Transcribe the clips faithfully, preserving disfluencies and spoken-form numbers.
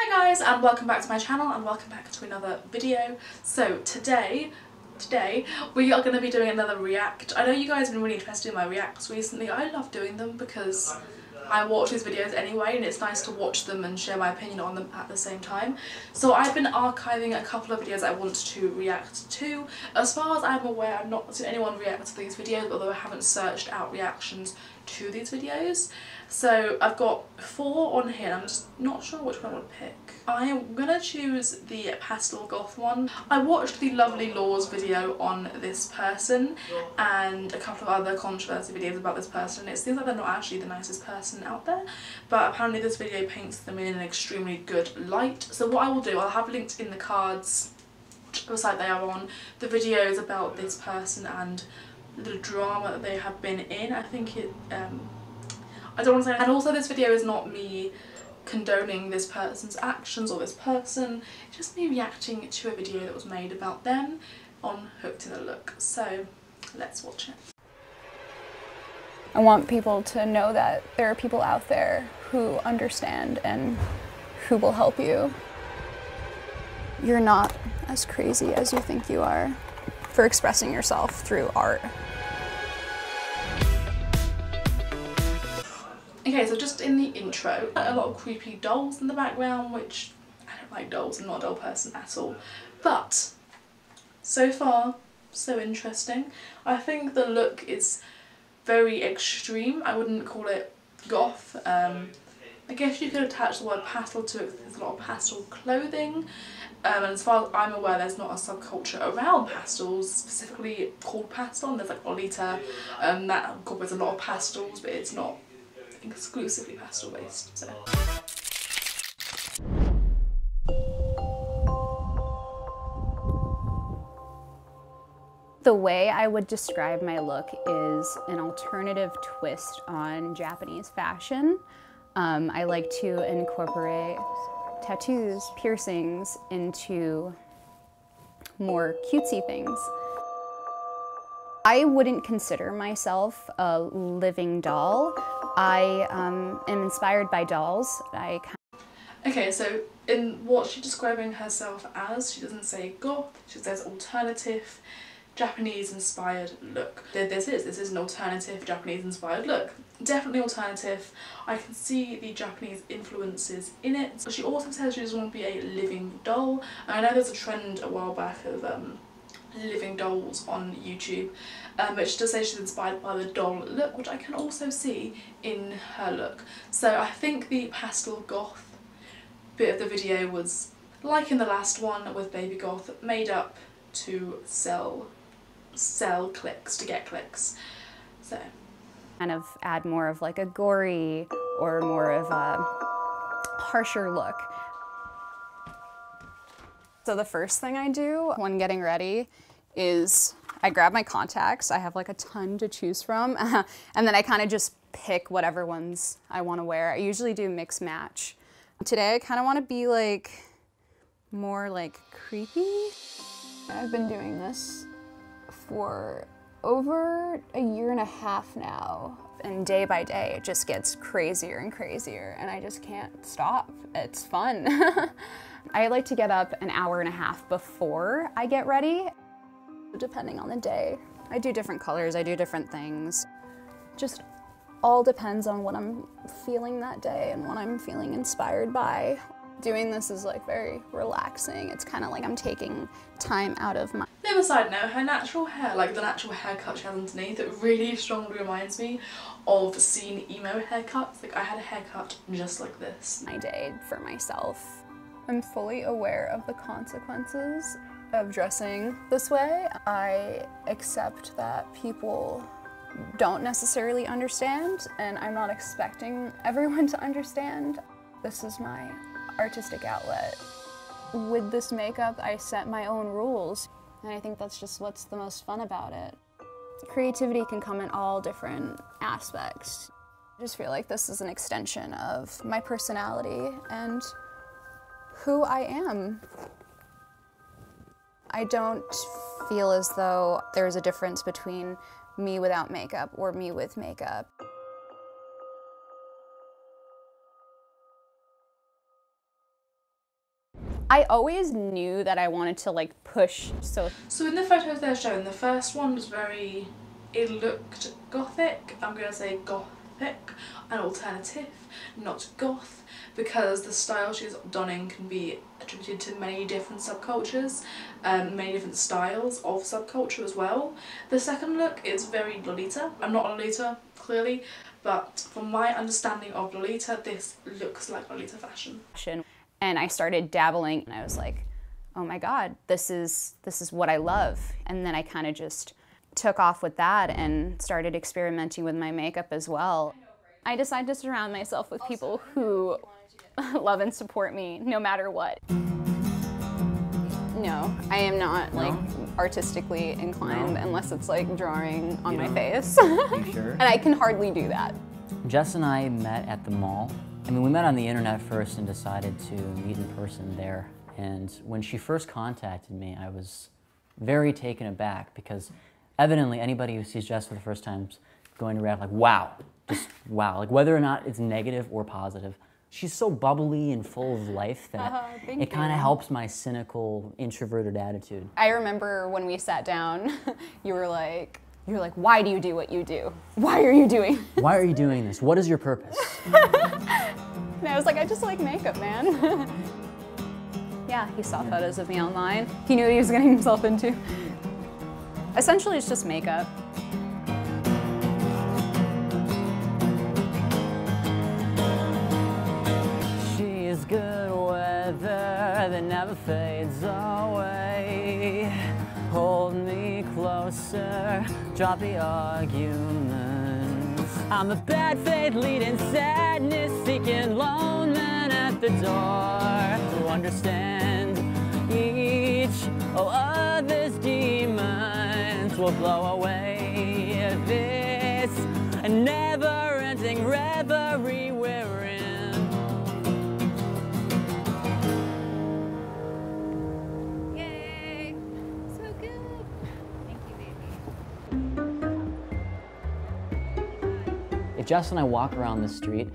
Hi guys, and welcome back to my channel, and welcome back to another video. So today, today we are going to be doing another react. I know you guys have been really interested in my reacts recently. I love doing them because I watch these videos anyway, and it's nice to watch them and share my opinion on them at the same time. So I've been archiving a couple of videos I want to react to. As far as I'm aware, I've not seen anyone react to these videos, although I haven't searched out reactions to these videos. So I've got four on here, and I'm just not sure which one I would pick. I'm gonna choose the pastel goth one. I watched the Lovely Laws video on this person and a couple of other controversy videos about this person. It seems like they're not actually the nicest person out there, but apparently this video paints them in an extremely good light. So what I will do, I'll have linked in the cards, the site they are on, the videos about this person and the drama that they have been in. I think it, um, I don't want to say, and also this video is not me condoning this person's actions or this person, it's just me reacting to a video that was made about them on Hooked in the Look. So let's watch it. I want people to know that there are people out there who understand and who will help you. You're not as crazy as you think you are for expressing yourself through art. Okay, so just in the intro, a lot of creepy dolls in the background, which I don't like dolls, I'm not a doll person at all. But so far, so interesting. I think the look is very extreme. I wouldn't call it goth. Um, I guess you could attach the word pastel to it. There's a lot of pastel clothing. Um, and as far as I'm aware, there's not a subculture around pastels specifically called pastel. And there's like Lolita, um, that incorporates a lot of pastels, but it's not exclusively pastel based. So. The way I would describe my look is an alternative twist on Japanese fashion. Um, I like to incorporate tattoos, piercings into more cutesy things. I wouldn't consider myself a living doll. I um, am inspired by dolls. I okay, so in what she's describing herself as, she doesn't say goth, she says alternative Japanese inspired look. This is, this is an alternative Japanese inspired look. Definitely alternative. I can see the Japanese influences in it. She also says she doesn't want to be a living doll. I know there's a trend a while back of um, living dolls on YouTube, um, but she does say she's inspired by the doll look, which I can also see in her look. So I think the pastel goth bit of the video was, like in the last one with Baby Goth, made up to sell, sell clicks, to get clicks. So kind of add more of like a gory or more of a harsher look. So the first thing I do when getting ready is I grab my contacts. I have like a ton to choose from. And then I kind of just pick whatever ones I want to wear. I usually do mix match. Today I kind of want to be like more like creepy. I've been doing this for over a year and a half now. And day by day it just gets crazier and crazier and I just can't stop. It's fun. I like to get up an hour and a half before I get ready. Depending on the day, I do different colors, I do different things. Just all depends on what I'm feeling that day and what I'm feeling inspired by. Doing this is like very relaxing. It's kind of like I'm taking time out of my... The other side note, her natural hair, like the natural haircut she has underneath, it really strongly reminds me of scene emo haircuts. Like I had a haircut just like this. My day for myself. I'm fully aware of the consequences of dressing this way. I accept that people don't necessarily understand, and I'm not expecting everyone to understand. This is my artistic outlet. With this makeup, I set my own rules, and I think that's just what's the most fun about it. Creativity can come in all different aspects. I just feel like this is an extension of my personality and who I am. I don't feel as though there's a difference between me without makeup or me with makeup. I always knew that I wanted to like push, so. So in the photos they're shown, the first one was very, it looked gothic, I'm gonna say gothic, an alternative, not goth, because the style she's donning can be attributed to many different subcultures, um, many different styles of subculture as well. The second look is very Lolita. I'm not a Lolita, clearly, but from my understanding of Lolita, this looks like Lolita fashion. And I started dabbling and I was like, oh my God, this is, this is what I love. And then I kind of just took off with that and started experimenting with my makeup as well. I decided to surround myself with people who love and support me no matter what. No, I am not like artistically inclined unless it's like drawing on my face. And I can hardly do that. Jess and I met at the mall. I mean, we met on the internet first and decided to meet in person there. And when she first contacted me, I was very taken aback because evidently anybody who sees Jess for the first time is going to react like, wow, just wow. Like whether or not it's negative or positive, she's so bubbly and full of life that uh, it kind of helps my cynical, introverted attitude. I remember when we sat down, you were like, you were like, why do you do what you do? Why are you doing this? Why are you doing this? What is your purpose? And I was like, I just like makeup, man. Yeah, he saw yeah. photos of me online. He knew what he was getting himself into. Essentially, it's just makeup. She's good weather that never fades away. Hold me closer, drop the arguments. I'm a bad faith leading sadness, seeking lone men at the door. To understand each other's demons will blow away this never-ending reverie we're in. Jess and I walk around the street,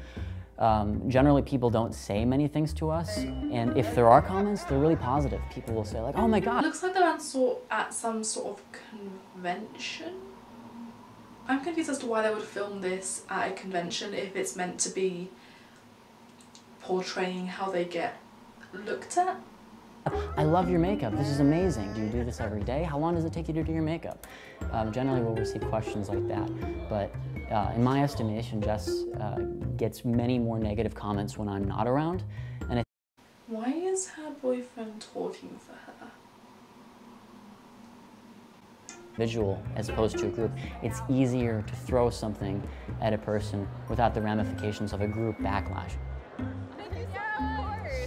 um, generally people don't say many things to us, and if there are comments, they're really positive. People will say like, oh my God. It looks like they're at some sort of convention. I'm confused as to why they would film this at a convention if it's meant to be portraying how they get looked at. I love your makeup, this is amazing. Do you do this every day? How long does it take you to do your makeup? Um, generally we'll receive questions like that, but uh, in my estimation, Jess uh, gets many more negative comments when I'm not around. And I why is her boyfriend talking for her? Visual as opposed to a group. It's easier to throw something at a person without the ramifications of a group backlash.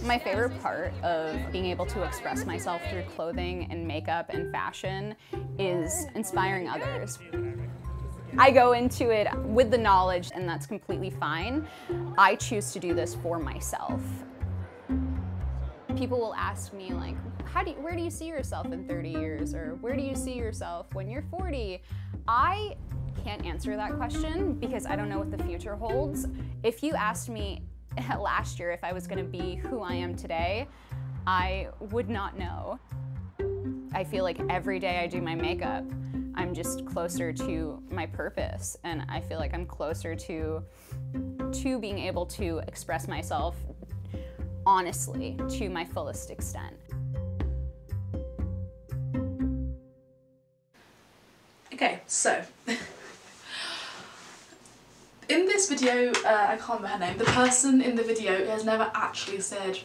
My favorite part of being able to express myself through clothing and makeup and fashion is inspiring others. I go into it with the knowledge, and that's completely fine. I choose to do this for myself. People will ask me like, how do you, where do you see yourself in thirty years? Or where do you see yourself when you're forty? I can't answer that question because I don't know what the future holds. If you asked me last year, if I was going to be who I am today, I would not know. I feel like every day I do my makeup, I'm just closer to my purpose, and I feel like I'm closer to, to being able to express myself honestly to my fullest extent. Okay, so. In this video, uh, I can't remember her name, the person in the video has never actually said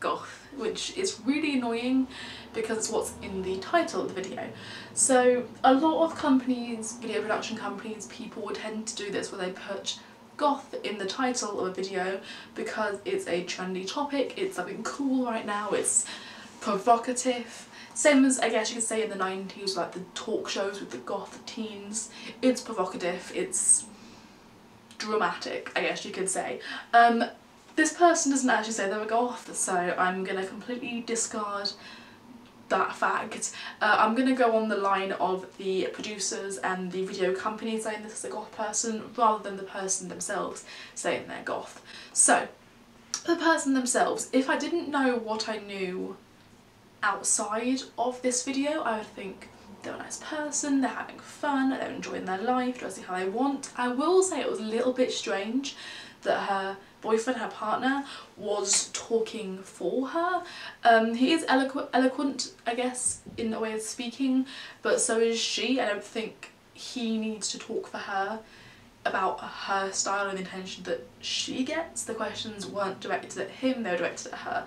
goth, which is really annoying because it's what's in the title of the video. So a lot of companies, video production companies, people would tend to do this where they put goth in the title of a video because it's a trendy topic, it's something cool right now, it's provocative. Same as, I guess you could say in the nineties, like the talk shows with the goth teens, it's provocative, it's dramatic, I guess you could say. Um, this person doesn't actually say they were goth, so I'm gonna completely discard that fact. Uh, I'm gonna go on the line of the producers and the video company saying this is a goth person rather than the person themselves saying they're goth. So, the person themselves. If I didn't know what I knew outside of this video, I would think they're a nice person, they're having fun, they're enjoying their life, dressing how they want. I will say it was a little bit strange that her boyfriend, her partner, was talking for her. Um, he is eloqu eloquent, I guess, in a way of speaking, but so is she. I don't think he needs to talk for her about her style and intention that she gets. The questions weren't directed at him, they were directed at her,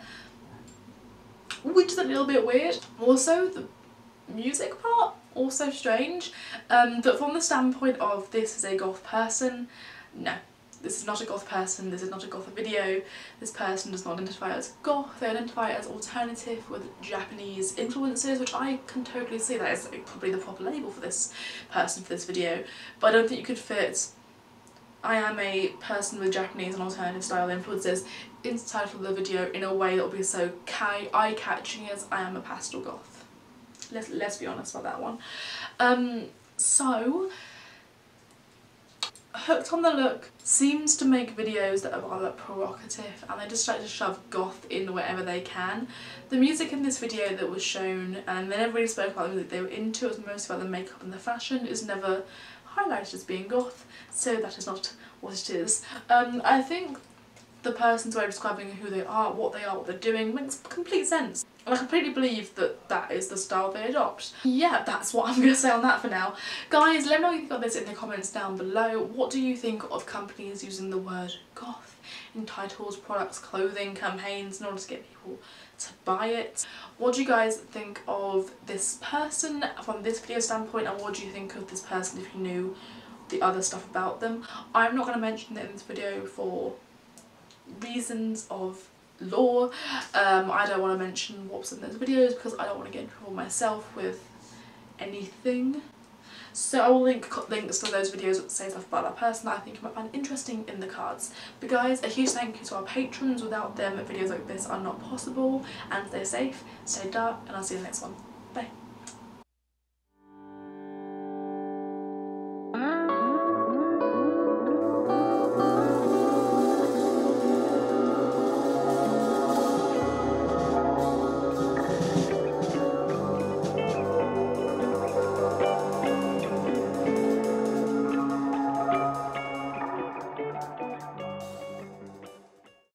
which is a little bit weird. Also, the music part, also strange, um, but from the standpoint of this is a goth person, no. This is not a goth person, this is not a goth video, this person does not identify as goth, they identify as alternative with Japanese influences, which I can totally see. That is probably the proper label for this person for this video, but I don't think you could fit I am a person with Japanese and alternative style influences into the title of the video in a way that will be so eye-catching as I am a pastel goth. Let's, let's be honest about that one. Um, so, Hooked on the Look seems to make videos that are rather provocative, and they just like to shove goth in wherever they can. The music in this video that was shown, and they never really spoke about the music they were into, it was mostly about the makeup and the fashion, is never highlighted as being goth, so that is not what it is. Um, I think the person's way of describing who they are, what they are, what they're doing makes complete sense. And I completely believe that that is the style they adopt. Yeah, that's what I'm going to say on that for now. Guys, let me know what you think of this in the comments down below. What do you think of companies using the word goth in titles, products, clothing, campaigns in order to get people to buy it? What do you guys think of this person from this video standpoint, and what do you think of this person if you knew the other stuff about them? I'm not going to mention it in this video for reasons of law. um, I don't want to mention what's in those videos because I don't want to get in trouble myself with anything. So I will link links to those videos that say stuff about that person that I think you might find interesting in the cards. But guys, a huge thank you to our patrons. Without them, videos like this are not possible, and stay safe, stay dark, and I'll see you in the next one.